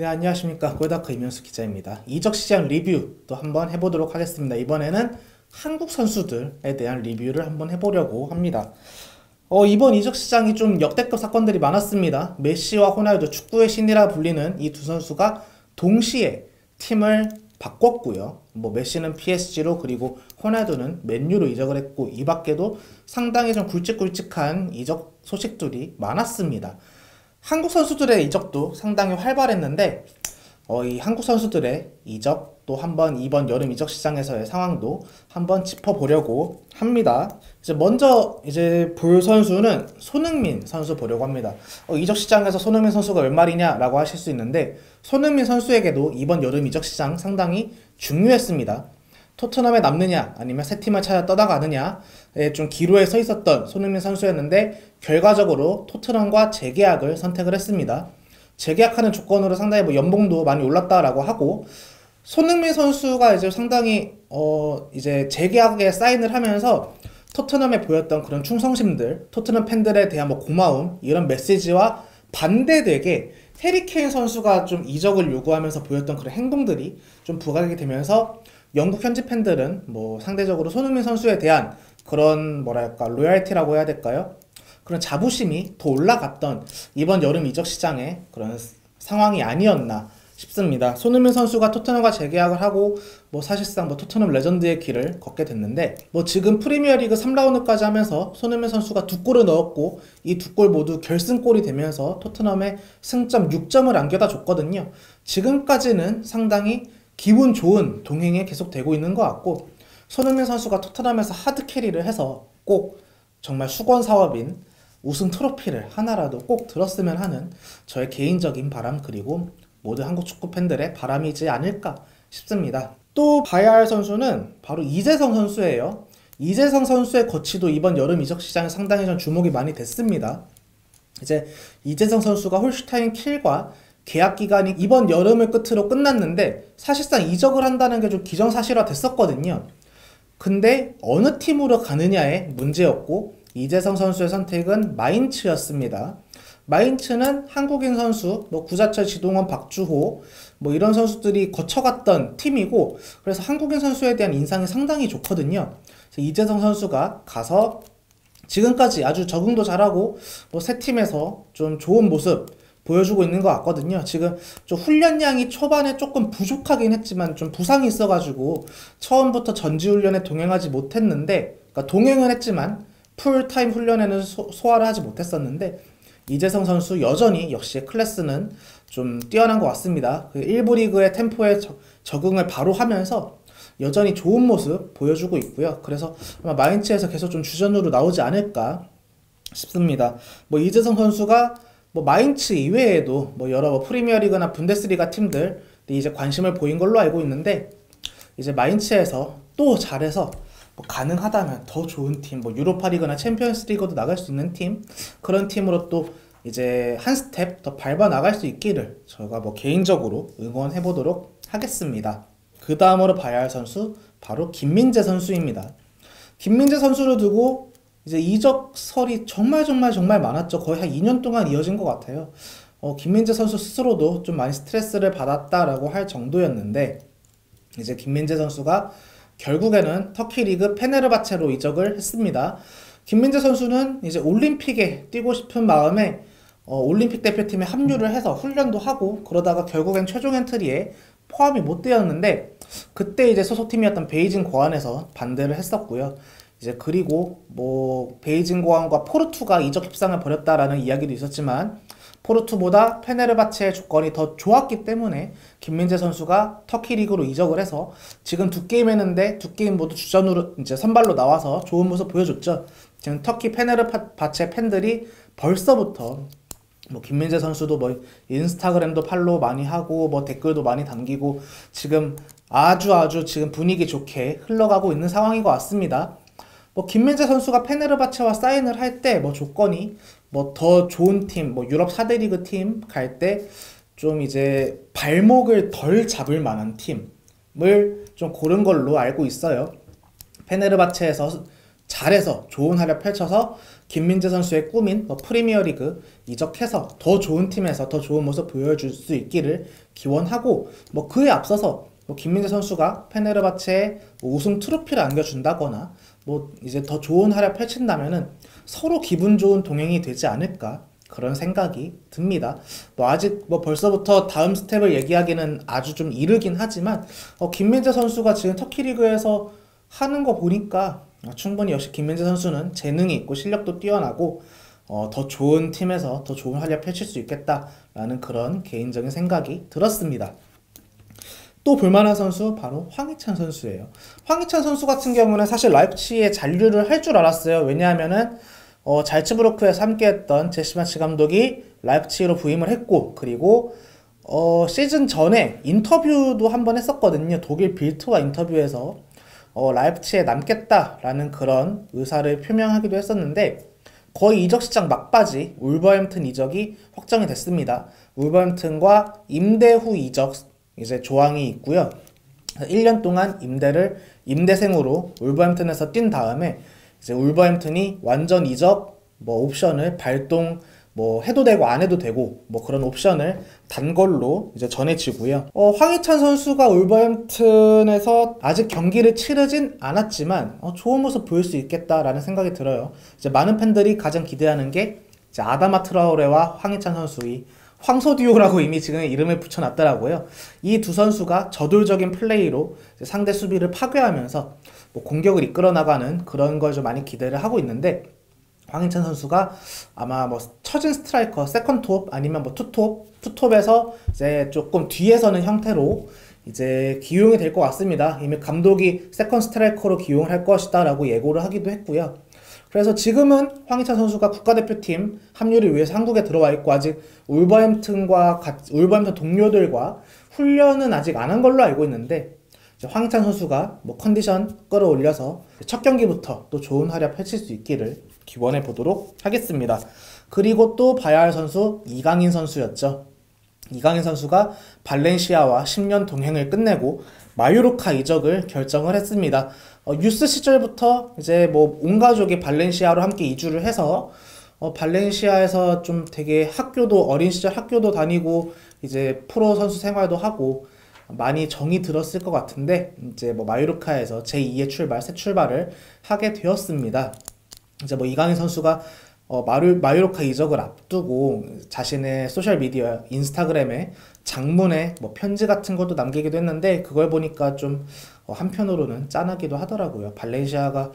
네, 안녕하십니까. 골다크 임현수 기자입니다. 이적 시장 리뷰 또 한번 해보도록 하겠습니다. 이번에는 한국 선수들에 대한 리뷰를 한번 해보려고 합니다. 이번 이적 시장이 좀 역대급 사건들이 많았습니다. 메시와 호날두, 축구의 신이라 불리는 이 두 선수가 동시에 팀을 바꿨고요. 메시는 PSG로, 그리고 호날두는 맨유로 이적을 했고, 이 밖에도 상당히 좀 굵직굵직한 이적 소식들이 많았습니다. 한국 선수들의 이적도 상당히 활발했는데, 이 한국 선수들의 이적 또 한번 이번 여름 이적 시장에서의 상황도 한번 짚어보려고 합니다. 먼저 볼 선수는 손흥민 선수 보려고 합니다. 이적 시장에서 손흥민 선수가 웬 말이냐라고 하실 수 있는데, 손흥민 선수에게도 이번 여름 이적 시장 상당히 중요했습니다. 토트넘에 남느냐 아니면 새 팀을 찾아 떠나가느냐에 좀 기로에 서 있었던 손흥민 선수였는데, 결과적으로 토트넘과 재계약을 선택을 했습니다. 재계약하는 조건으로 상당히 연봉도 많이 올랐다라고 하고, 손흥민 선수가 상당히 재계약에 사인을 하면서 토트넘에 보였던 그런 충성심들, 토트넘 팬들에 대한 고마움, 이런 메시지와 반대되게 해리케인 선수가 좀 이적을 요구하면서 보였던 그런 행동들이 좀 부각이 되면서, 영국 현지 팬들은 상대적으로 손흥민 선수에 대한 그런 로얄티라고 해야 될까요? 그런 자부심이 더 올라갔던 이번 여름 이적 시장의 그런 상황이 아니었나 싶습니다. 손흥민 선수가 토트넘과 재계약을 하고 사실상 토트넘 레전드의 길을 걷게 됐는데, 지금 프리미어리그 3라운드까지 하면서 손흥민 선수가 2골을 넣었고, 이 2골 모두 결승골이 되면서 토트넘에 승점 6점을 안겨다 줬거든요. 지금까지는 상당히 기분 좋은 동행이 계속되고 있는 것 같고, 손흥민 선수가 토트넘에서 하드캐리를 해서 꼭 정말 수건 사업인 우승 트로피를 하나라도 꼭 들었으면 하는 저의 개인적인 바람, 그리고 모든 한국 축구 팬들의 바람이지 않을까 싶습니다. 또 봐야 할 선수는 바로 이재성 선수예요. 이재성 선수의 거치도 이번 여름 이적 시장에 상당히 좀 주목이 많이 됐습니다. 이재성 선수가 홀슈타인 킬과 계약 기간이 이번 여름을 끝으로 끝났는데, 사실상 이적을 한다는 게 좀 기정사실화 됐었거든요. 근데 어느 팀으로 가느냐의 문제였고, 이재성 선수의 선택은 마인츠였습니다. 마인츠는 한국인 선수, 구자철, 지동원, 박주호 이런 선수들이 거쳐갔던 팀이고, 그래서 한국인 선수에 대한 인상이 상당히 좋거든요. 그래서 이재성 선수가 가서 지금까지 아주 적응도 잘하고, 새 팀에서 좀 좋은 모습 보여주고 있는 것 같거든요. 지금 좀 훈련량이 초반에 조금 부족하긴 했지만, 좀 부상이 있어가지고 처음부터 전지훈련에 동행하지 못했는데, 그러니까 동행은 했지만 풀타임 훈련에는 소화를 하지 못했었는데, 이재성 선수 여전히 역시 클래스는 좀 뛰어난 것 같습니다. 1부 리그의 템포에 적응을 바로 하면서 여전히 좋은 모습 보여주고 있고요. 그래서 아마 마인츠에서 계속 좀 주전으로 나오지 않을까 싶습니다. 이재성 선수가 마인츠 이외에도 여러 프리미어리그나 분데스리가 팀들 관심을 보인 걸로 알고 있는데, 마인츠에서 또 잘해서 가능하다면 더 좋은 팀, 유로파리그나 챔피언스리그도 나갈 수 있는 팀, 그런 팀으로 또 한 스텝 더 밟아 나갈 수 있기를 저희가 개인적으로 응원해 보도록 하겠습니다. 그 다음으로 봐야 할 선수 바로 김민재 선수입니다. 김민재 선수를 두고 이적설이 정말 많았죠. 거의 한 2년 동안 이어진 것 같아요. 김민재 선수 스스로도 좀 많이 스트레스를 받았다라고 할 정도였는데, 김민재 선수가 결국에는 터키 리그 페네르바체로 이적을 했습니다. 김민재 선수는 올림픽에 뛰고 싶은 마음에 올림픽 대표팀에 합류를 해서 훈련도 하고, 그러다가 결국엔 최종 엔트리에 포함이 못 되었는데, 그때 소속팀이었던 베이징 고안에서 반대를 했었고요. 그리고 베이징 고항과 포르투가 이적 협상을 벌였다라는 이야기도 있었지만, 포르투보다 페네르바체의 조건이 더 좋았기 때문에 김민재 선수가 터키 리그로 이적을 해서 지금 2게임 했는데 2게임 모두 주전으로 선발로 나와서 좋은 모습 보여줬죠. 지금 터키 페네르바체 팬들이 벌써부터 김민재 선수도 인스타그램도 팔로우 많이 하고 댓글도 많이 담기고, 지금 아주 지금 분위기 좋게 흘러가고 있는 상황인 것 같습니다. 김민재 선수가 페네르바체와 사인을 할 때 조건이 더 좋은 팀, 유럽 4대 리그 팀 갈 때 좀 발목을 덜 잡을 만한 팀을 좀 고른 걸로 알고 있어요. 페네르바체에서 잘해서 좋은 활약 펼쳐서 김민재 선수의 꿈인 뭐 프리미어리그 이적해서 더 좋은 팀에서 더 좋은 모습 보여줄 수 있기를 기원하고, 뭐 그에 앞서서 뭐 김민재 선수가 페네르바체에 뭐 우승 트로피를 안겨준다거나 뭐 이제 더 좋은 활약 펼친다면은 서로 기분 좋은 동행이 되지 않을까, 그런 생각이 듭니다. 뭐 아직 뭐 벌써부터 다음 스텝을 얘기하기는 아주 좀 이르긴 하지만 김민재 선수가 지금 터키 리그에서 하는 거 보니까 충분히 역시 김민재 선수는 재능이 있고 실력도 뛰어나고 더 좋은 팀에서 더 좋은 활약 펼칠 수 있겠다라는 그런 개인적인 생각이 들었습니다. 또 볼만한 선수 바로 황희찬 선수예요. 황희찬 선수 같은 경우는 사실 라이프치히에 잔류를 할 줄 알았어요. 왜냐하면은 잘츠부르크에서 함께했던 제시마치 감독이 라이프치히로 부임을 했고, 그리고 시즌 전에 인터뷰도 한번 했었거든요. 독일 빌트와 인터뷰에서 라이프치히에 남겠다라는 그런 의사를 표명하기도 했었는데, 거의 이적 시장 막바지 울버햄튼 이적이 확정이 됐습니다. 울버햄튼과 임대 후 이적 이제 조항이 있고요. 1년 동안 임대생으로 울버햄튼에서 뛴 다음에 이제 울버햄튼이 완전 이적 뭐 옵션을 발동 뭐 해도 되고 안 해도 되고 뭐 그런 옵션을 단 걸로 이제 전해지고요. 황희찬 선수가 울버햄튼에서 아직 경기를 치르진 않았지만 좋은 모습 보일 수 있겠다라는 생각이 들어요. 이제 많은 팬들이 가장 기대하는 게 이제 아다마 트라오레와 황희찬 선수의 황소듀오라고 이미 지금 이름을 붙여놨더라고요. 이 두 선수가 저돌적인 플레이로 상대 수비를 파괴하면서 뭐 공격을 이끌어 나가는 그런 걸 좀 많이 기대를 하고 있는데, 황희찬 선수가 아마 뭐 처진 스트라이커 세컨톱 아니면 뭐 투톱에서 이제 조금 뒤에서는 형태로 이제 기용이 될 것 같습니다. 이미 감독이 세컨 스트라이커로 기용을 할 것이다 라고 예고를 하기도 했고요. 그래서 지금은 황희찬 선수가 국가대표팀 합류를 위해서 한국에 들어와 있고, 아직 울버햄튼 동료들과 훈련은 아직 안 한 걸로 알고 있는데, 이제 황희찬 선수가 뭐 컨디션 끌어올려서 첫 경기부터 또 좋은 활약 펼칠 수 있기를 기원해 보도록 하겠습니다. 그리고 또 봐야 할 선수 이강인 선수였죠. 이강인 선수가 발렌시아와 10년 동행을 끝내고 마요르카 이적을 결정을 했습니다. 유스 시절부터 이제 뭐 온 가족이 발렌시아로 함께 이주를 해서 발렌시아에서 좀 되게 어린 시절 학교도 다니고 이제 프로 선수 생활도 하고 많이 정이 들었을 것 같은데, 이제 뭐 마요르카에서 제2의 새 출발을 하게 되었습니다. 이제 뭐 이강인 선수가 마요르카 이적을 앞두고 자신의 소셜미디어 인스타그램에 장문의 뭐 편지 같은 것도 남기기도 했는데, 그걸 보니까 좀 한편으로는 짠하기도 하더라고요. 발렌시아가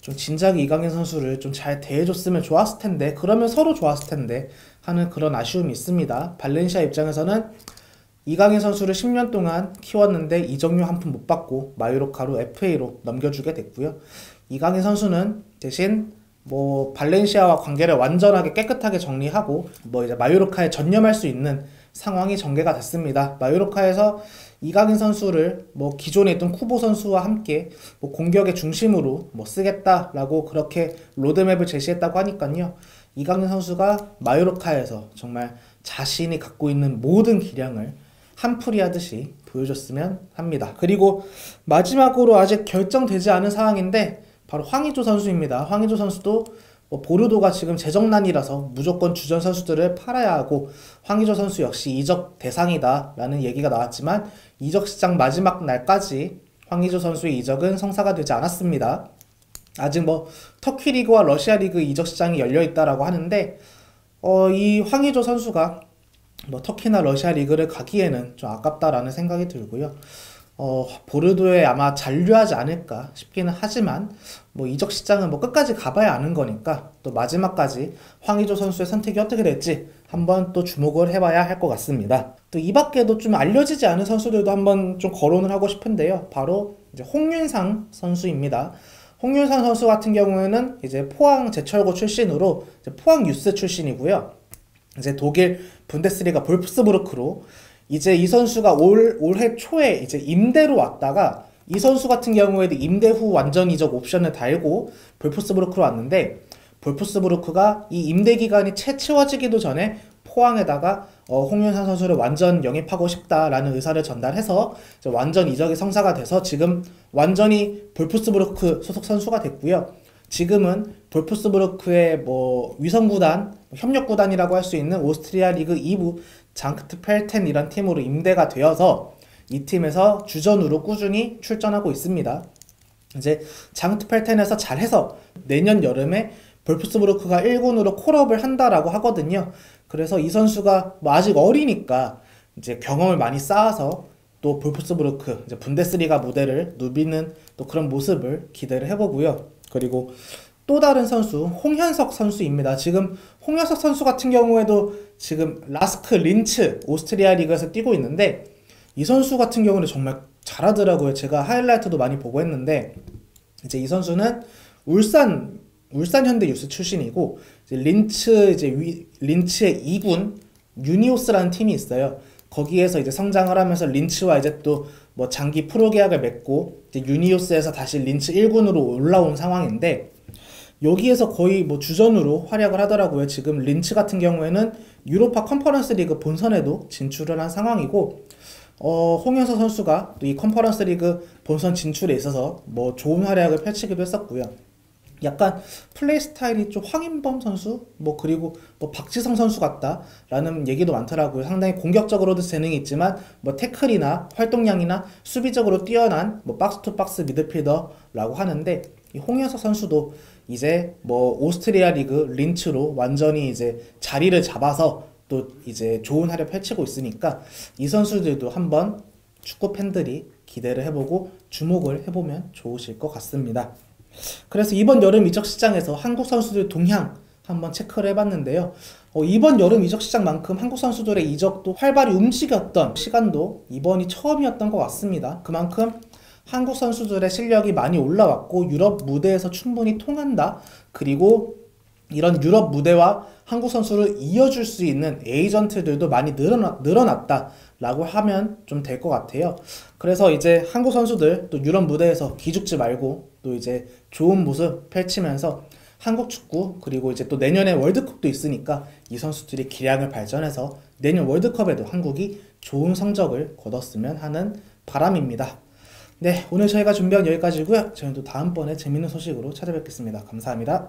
좀 진작 이강인 선수를 좀 잘 대해줬으면 좋았을 텐데, 그러면 서로 좋았을 텐데 하는 그런 아쉬움이 있습니다. 발렌시아 입장에서는 이강인 선수를 10년 동안 키웠는데 이적료 한 푼 못 받고 마요르카로 FA로 넘겨주게 됐고요. 이강인 선수는 대신 뭐 발렌시아와 관계를 완전하게 깨끗하게 정리하고 뭐 이제 마요르카에 전념할 수 있는 상황이 전개가 됐습니다. 마요르카에서 이강인 선수를 뭐 기존에 있던 쿠보 선수와 함께 뭐 공격의 중심으로 뭐 쓰겠다라고 그렇게 로드맵을 제시했다고 하니까요. 이강인 선수가 마요르카에서 정말 자신이 갖고 있는 모든 기량을 한풀이 하듯이 보여줬으면 합니다. 그리고 마지막으로 아직 결정되지 않은 상황인데 바로 황의조 선수입니다. 황의조 선수도 뭐 보르도가 지금 재정난이라서 무조건 주전 선수들을 팔아야 하고, 황의조 선수 역시 이적 대상이다 라는 얘기가 나왔지만 이적 시장 마지막 날까지 황의조 선수의 이적은 성사가 되지 않았습니다. 아직 뭐 터키 리그와 러시아 리그 이적 시장이 열려있다라고 하는데, 이 황의조 선수가 뭐 터키나 러시아 리그를 가기에는 좀 아깝다라는 생각이 들고요. 보르도에 아마 잔류하지 않을까 싶기는 하지만, 뭐 이적 시장은 뭐 끝까지 가봐야 아는 거니까 또 마지막까지 황의조 선수의 선택이 어떻게 될지 한번 또 주목을 해봐야 할 것 같습니다. 또 이 밖에도 좀 알려지지 않은 선수들도 한번 좀 거론을 하고 싶은데요. 바로 이제 홍윤상 선수입니다. 홍윤상 선수 같은 경우에는 이제 포항 제철고 출신으로 이제 포항 유스 출신이고요. 이제 독일 분데스리가 볼프스부르크로 이제 이 선수가 올해 초에 이제 임대로 왔다가, 이 선수 같은 경우에도 임대 후 완전 이적 옵션을 달고 볼프스부르크로 왔는데, 볼프스부르크가 이 임대 기간이 채 채워지기도 전에 포항에다가 홍윤상 선수를 완전 영입하고 싶다라는 의사를 전달해서 이제 완전 이적이 성사가 돼서 지금 완전히 볼프스부르크 소속 선수가 됐고요. 지금은 볼프스부르크의 뭐 위성구단, 협력구단이라고 할 수 있는 오스트리아 리그 2부 장트펠텐 이란 팀으로 임대가 되어서 이 팀에서 주전으로 꾸준히 출전하고 있습니다. 이제 장트펠텐에서 잘해서 내년 여름에 볼프스부르크가 1군으로 콜업을 한다라고 하거든요. 그래서 이 선수가 뭐 아직 어리니까 이제 경험을 많이 쌓아서 또 볼프스부르크 이제 분데스리가 무대를 누비는 또 그런 모습을 기대를 해보고요. 그리고 또 다른 선수 홍현석 선수입니다. 지금 홍현석 선수 같은 경우에도 지금 라스크 린츠 오스트리아 리그에서 뛰고 있는데 이 선수 같은 경우는 정말 잘하더라고요. 제가 하이라이트도 많이 보고 했는데 이제 이 선수는 울산 현대 유스 출신이고 이제 린츠의 2군 유니오스라는 팀이 있어요. 거기에서 이제 성장을 하면서 린츠와 이제 또 뭐 장기 프로 계약을 맺고 이제 유니오스에서 다시 린츠 1군으로 올라온 상황인데 여기에서 거의 뭐 주전으로 활약을 하더라고요. 지금 린츠 같은 경우에는 유로파 컨퍼런스 리그 본선에도 진출을 한 상황이고 홍현석 선수가 또 이 컨퍼런스 리그 본선 진출에 있어서 뭐 좋은 활약을 펼치기도 했었고요. 약간 플레이 스타일이 좀 황인범 선수 뭐 그리고 뭐 박지성 선수 같다라는 얘기도 많더라고요. 상당히 공격적으로도 재능이 있지만 뭐 태클이나 활동량이나 수비적으로 뛰어난 뭐 박스 투 박스 미드필더라고 하는데 이 홍현석 선수도 이제 뭐 오스트리아 리그 린츠로 완전히 이제 자리를 잡아서 또 이제 좋은 활약 펼치고 있으니까 이 선수들도 한번 축구 팬들이 기대를 해보고 주목을 해보면 좋으실 것 같습니다. 그래서 이번 여름 이적 시장에서 한국 선수들 동향 한번 체크를 해봤는데요. 이번 여름 이적 시장만큼 한국 선수들의 이적도 활발히 움직였던 시간도 이번이 처음이었던 것 같습니다. 그만큼 한국 선수들의 실력이 많이 올라왔고 유럽 무대에서 충분히 통한다. 그리고 이런 유럽 무대와 한국 선수를 이어줄 수 있는 에이전트들도 많이 늘어났다라고 하면 좀 될 것 같아요. 그래서 이제 한국 선수들 또 유럽 무대에서 기죽지 말고 또 이제 좋은 모습 펼치면서 한국 축구 그리고 이제 또 내년에 월드컵도 있으니까 이 선수들이 기량을 발전해서 내년 월드컵에도 한국이 좋은 성적을 거뒀으면 하는 바람입니다. 네, 오늘 저희가 준비한 여기까지고요. 저희는 또 다음번에 재밌는 소식으로 찾아뵙겠습니다. 감사합니다.